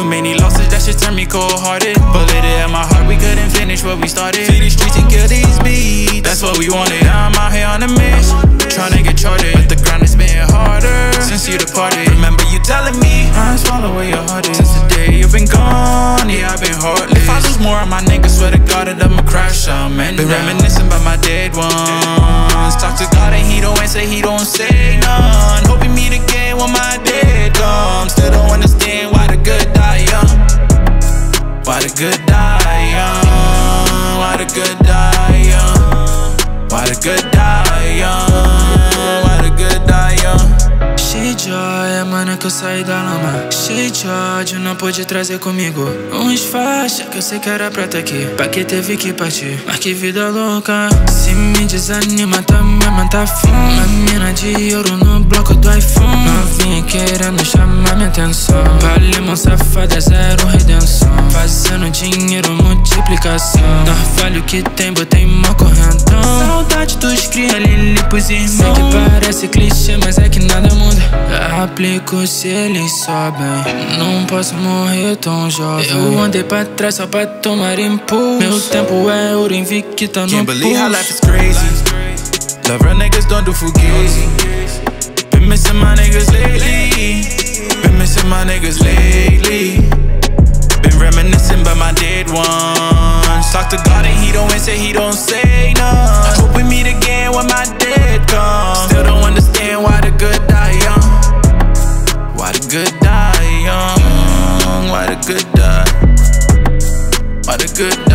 Too many losses, that shit turned me cold-hearted. Bullet at my heart, we couldn't finish what we started. See these streets and kill these beats, that's what we wanted. Now I'm out here on a mission, tryna get charted, but the grind has been harder since you departed. Remember you telling me, I swallow where your heart is. Since the day you've been gone, yeah, I've been heartless. If I lose more of my niggas, swear to God that I'ma crash, I'm in. Been reminiscing about my dead ones. Talk to God and he don't answer, he don't say none. Hope we meet again when my day comes. Still don't understand why the good die young. Why the good die young? Why the good die young? Why the good die young? Why the good die young? Cheio de joia, mano, que eu saí da lama. Cheio de ódio, não pude trazer comigo uns faixas que eu sei que era prata aqui. Pra que teve que partir, mas que vida louca. Se me desanima, tá me mata fome. Uma mina de ouro no bloco do iPhone. Novinha querendo chamar minha atenção. Valimão safada, zero redenção. Fazendo dinheiro, multiplicação. Nós vale o que tem, botei mó correntão. Saudade dos cria, Lili pros irmãos. Sei que parece clichê, mas é que nada muda. Aplico se eles sobem. Não posso morrer tão jovem. Eu andei pra trás só pra tomar impulso. Meu tempo é ouro invicta no pulso. Can't believe how life is crazy. Love real niggas, don't do fugazi. Been missing my niggas lately. Been missing my niggas lately. Been reminiscing about my dead ones. Talk to God and he don't answer, he don't say none. Hope we meet again when my dead comes. Still don't understand why the good die young. Why the good die young? Why the good die? Why the good die?